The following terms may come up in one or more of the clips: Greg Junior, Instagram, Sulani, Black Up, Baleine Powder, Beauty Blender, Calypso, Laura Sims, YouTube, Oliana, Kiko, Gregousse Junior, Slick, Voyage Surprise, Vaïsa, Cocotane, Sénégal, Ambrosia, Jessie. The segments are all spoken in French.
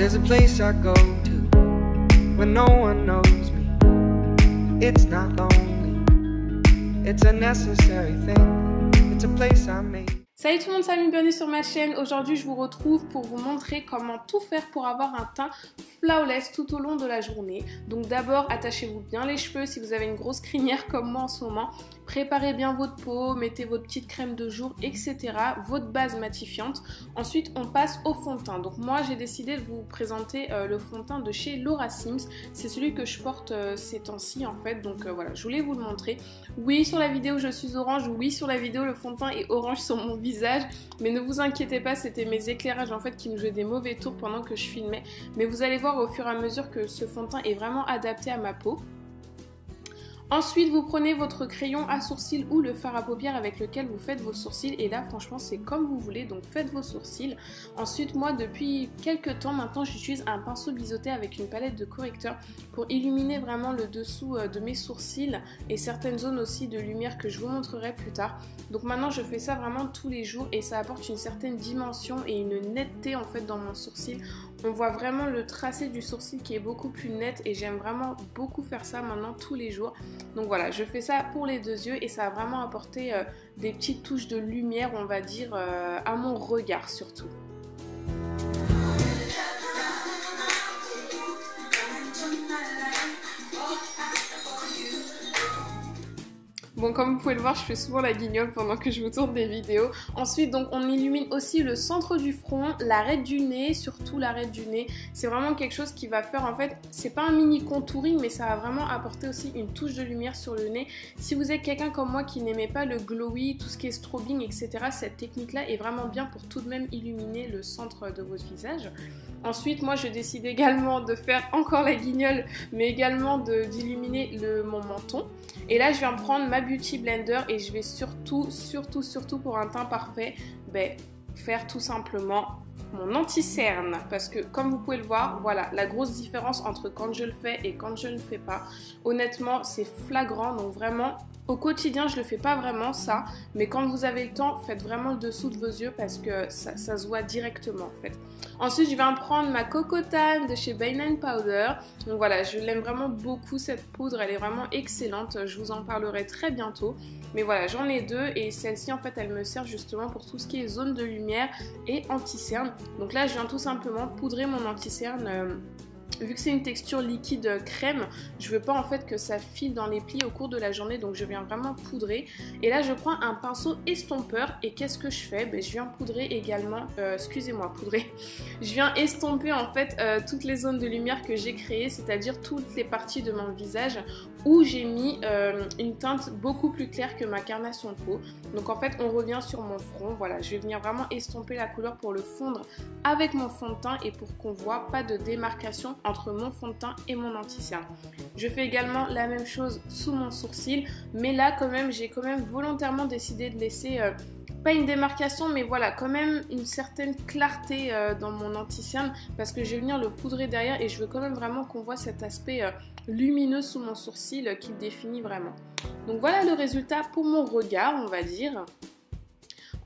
There's a place I go to when no one knows me. It's not lonely, it's a necessary thing. It's a place I made. Salut tout le monde, c'est Ami, bienvenue sur ma chaîne. Aujourd'hui je vous retrouve pour vous montrer comment tout faire pour avoir un teint flawless tout au long de la journée. Donc d'abord attachez-vous bien les cheveux si vous avez une grosse crinière comme moi en ce moment. Préparez bien votre peau, mettez votre petite crème de jour, etc. Votre base matifiante. Ensuite on passe au fond de teint. Donc moi j'ai décidé de vous présenter le fond de teint de chez Laura Sims. C'est celui que je porte ces temps-ci en fait. Donc voilà, je voulais vous le montrer. Oui, sur la vidéo je suis orange, oui sur la vidéo le fond de teint est orange sur mon visage. Mais ne vous inquiétez pas, c'était mes éclairages en fait qui me jouaient des mauvais tours pendant que je filmais. Mais vous allez voir au fur et à mesure que ce fond de teint est vraiment adapté à ma peau. Ensuite, vous prenez votre crayon à sourcils ou le fard à paupières avec lequel vous faites vos sourcils. Et là, franchement, c'est comme vous voulez, donc faites vos sourcils. Ensuite, moi, depuis quelques temps maintenant, j'utilise un pinceau biseauté avec une palette de correcteur pour illuminer vraiment le dessous de mes sourcils et certaines zones aussi de lumière que je vous montrerai plus tard. Donc maintenant, je fais ça vraiment tous les jours et ça apporte une certaine dimension et une netteté en fait dans mon sourcil. On voit vraiment le tracé du sourcil qui est beaucoup plus net et j'aime vraiment beaucoup faire ça maintenant tous les jours. Donc voilà, je fais ça pour les deux yeux et ça a vraiment apporté des petites touches de lumière, on va dire, à mon regard surtout. Bon, comme vous pouvez le voir, je fais souvent la guignole pendant que je vous tourne des vidéos. Ensuite, donc, on illumine aussi le centre du front, l'arête du nez, surtout l'arête du nez. C'est vraiment quelque chose qui va faire, en fait, c'est pas un mini contouring, mais ça va vraiment apporter aussi une touche de lumière sur le nez. Si vous êtes quelqu'un comme moi qui n'aimait pas le glowy, tout ce qui est strobing, etc., cette technique-là est vraiment bien pour tout de même illuminer le centre de votre visage. Ensuite, moi, je décide également de faire encore la guignole, mais également d'illuminer mon menton. Et là, je vais en prendre ma Beauty Blender et je vais surtout pour un teint parfait, faire tout simplement mon anti-cerne. Parce que comme vous pouvez le voir, voilà, la grosse différence entre quand je le fais et quand je ne le fais pas. Honnêtement, c'est flagrant, donc vraiment... Au quotidien, je le fais pas vraiment ça, mais quand vous avez le temps, faites vraiment le dessous de vos yeux parce que ça se voit directement en fait. Ensuite, je vais en prendre ma Cocotane de chez Baleine Powder. Donc voilà, je l'aime vraiment beaucoup cette poudre, elle est vraiment excellente, je vous en parlerai très bientôt. Mais voilà, j'en ai deux et celle-ci en fait, elle me sert justement pour tout ce qui est zone de lumière et anti-cerne. Donc là, je viens tout simplement poudrer mon anti-cerne. Vu que c'est une texture liquide crème, je veux pas en fait que ça file dans les plis au cours de la journée, donc je viens vraiment poudrer. Et là je prends un pinceau estompeur et qu'est-ce que je fais? Je viens poudrer également, je viens estomper en fait toutes les zones de lumière que j'ai créées, c'est-à-dire toutes les parties de mon visage où j'ai mis une teinte beaucoup plus claire que ma carnation de peau. Donc en fait on revient sur mon front, voilà, je vais venir vraiment estomper la couleur pour le fondre avec mon fond de teint et pour qu'on voit pas de démarcation entre mon fond de teint et mon anti-cerne. Je fais également la même chose sous mon sourcil, mais là quand même j'ai quand même volontairement décidé de laisser pas une démarcation, mais voilà quand même une certaine clarté dans mon anti-cerne parce que je vais venir le poudrer derrière et je veux quand même vraiment qu'on voit cet aspect lumineux sous mon sourcil qui le définit vraiment. Donc voilà le résultat pour mon regard, on va dire.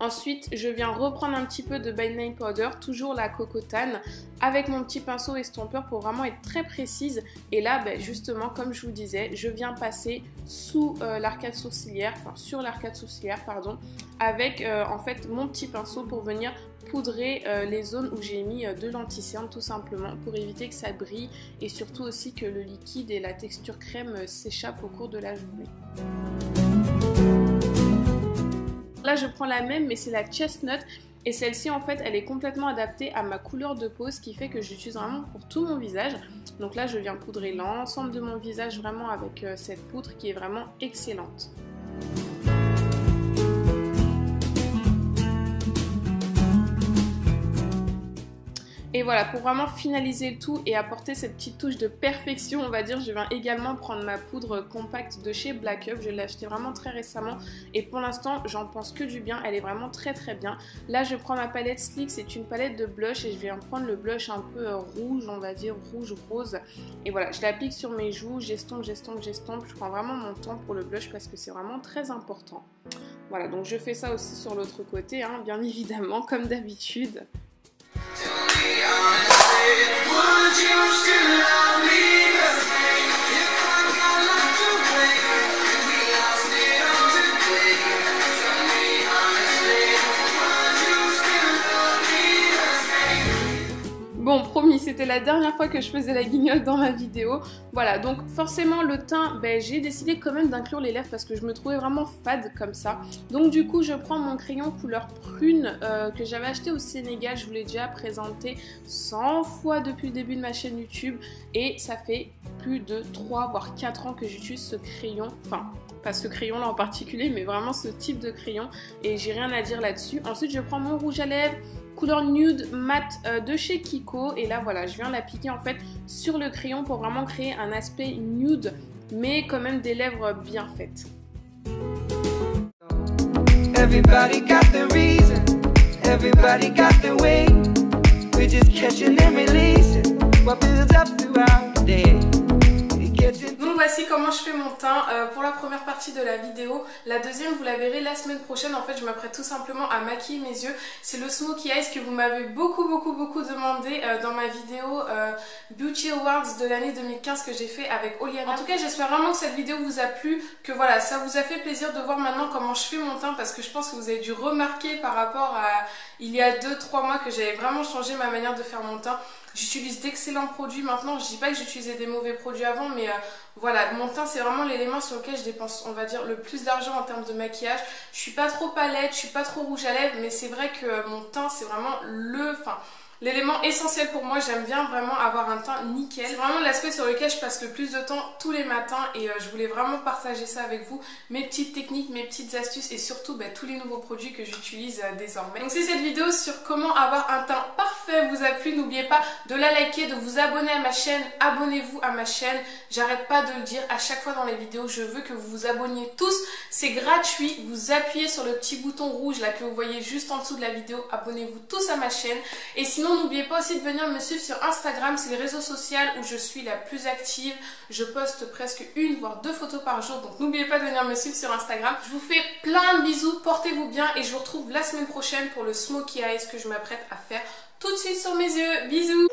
Ensuite, je viens reprendre un petit peu de Baleine Powder, toujours la Cocotane, avec mon petit pinceau estompeur pour vraiment être très précise. Et là, justement, comme je vous disais, je viens passer sous l'arcade sourcilière, enfin sur l'arcade sourcilière, pardon, avec en fait mon petit pinceau pour venir poudrer les zones où j'ai mis de l'anti-cerne tout simplement pour éviter que ça brille et surtout aussi que le liquide et la texture crème s'échappent au cours de la journée. Là je prends la même mais c'est la chestnut et celle-ci en fait elle est complètement adaptée à ma couleur de peau, ce qui fait que j'utilise vraiment pour tout mon visage. Donc là je viens poudrer l'ensemble de mon visage vraiment avec cette poudre qui est vraiment excellente. Et voilà, pour vraiment finaliser le tout et apporter cette petite touche de perfection, on va dire, je viens également prendre ma poudre compacte de chez Black Up. Je l'ai achetée vraiment très récemment et pour l'instant, j'en pense que du bien. Elle est vraiment très très bien. Là, je prends ma palette Slick, c'est une palette de blush et je vais en prendre le blush un peu rouge, on va dire rouge-rose. Et voilà, je l'applique sur mes joues, j'estompe. Je prends vraiment mon temps pour le blush parce que c'est vraiment très important. Voilà, donc je fais ça aussi sur l'autre côté, hein, bien évidemment, comme d'habitude. Honestly Bon, promis, c'était la dernière fois que je faisais la guignole dans ma vidéo. Voilà, donc forcément le teint, ben, j'ai décidé quand même d'inclure les lèvres parce que je me trouvais vraiment fade comme ça. Donc du coup, je prends mon crayon couleur prune que j'avais acheté au Sénégal. Je vous l'ai déjà présenté 100 fois depuis le début de ma chaîne YouTube. Et ça fait plus de 3 voire 4 ans que j'utilise ce crayon. Enfin, pas ce crayon là en particulier, mais vraiment ce type de crayon. Et j'ai rien à dire là-dessus. Ensuite, je prends mon rouge à lèvres couleur nude mat de chez Kiko et là voilà, je viens l'appliquer en fait sur le crayon pour vraiment créer un aspect nude mais quand même des lèvres bien faites. Everybody got the reason, everybody got the way, we're just catching and releasing what builds up throughout the day. Donc voici comment je fais mon teint pour la première partie de la vidéo. La deuxième, vous la verrez la semaine prochaine. En fait, je m'apprête tout simplement à maquiller mes yeux. C'est le Smokey Eyes que vous m'avez beaucoup demandé dans ma vidéo Beauty Awards de l'année 2015 que j'ai fait avec Oliana. En tout cas, j'espère vraiment que cette vidéo vous a plu, que voilà, ça vous a fait plaisir de voir maintenant comment je fais mon teint parce que je pense que vous avez dû remarquer par rapport à il y a 2-3 mois que j'avais vraiment changé ma manière de faire mon teint. J'utilise d'excellents produits maintenant, je dis pas que j'utilisais des mauvais produits avant, mais voilà, mon teint c'est vraiment l'élément sur lequel je dépense, on va dire, le plus d'argent en termes de maquillage. Je suis pas trop palette, je suis pas trop rouge à lèvres, mais c'est vrai que mon teint c'est vraiment l'élément essentiel pour moi. J'aime bien vraiment avoir un teint nickel. C'est vraiment l'aspect sur lequel je passe le plus de temps tous les matins et je voulais vraiment partager ça avec vous. Mes petites techniques, mes petites astuces et surtout bah, tous les nouveaux produits que j'utilise désormais. Donc si cette vidéo sur comment avoir un teint parfait vous a plu, n'oubliez pas de la liker, de vous abonner à ma chaîne. Abonnez-vous à ma chaîne. J'arrête pas de le dire à chaque fois dans les vidéos. Je veux que vous vous abonniez tous. C'est gratuit. Vous appuyez sur le petit bouton rouge là que vous voyez juste en dessous de la vidéo. Abonnez-vous tous à ma chaîne. Et sinon, n'oubliez pas aussi de venir me suivre sur Instagram, c'est le réseau social où je suis la plus active. Je poste presque 1 voire 2 photos par jour, donc n'oubliez pas de venir me suivre sur Instagram. Je vous fais plein de bisous, portez-vous bien et je vous retrouve la semaine prochaine pour le Smokey Eyes que je m'apprête à faire tout de suite sur mes yeux. Bisous!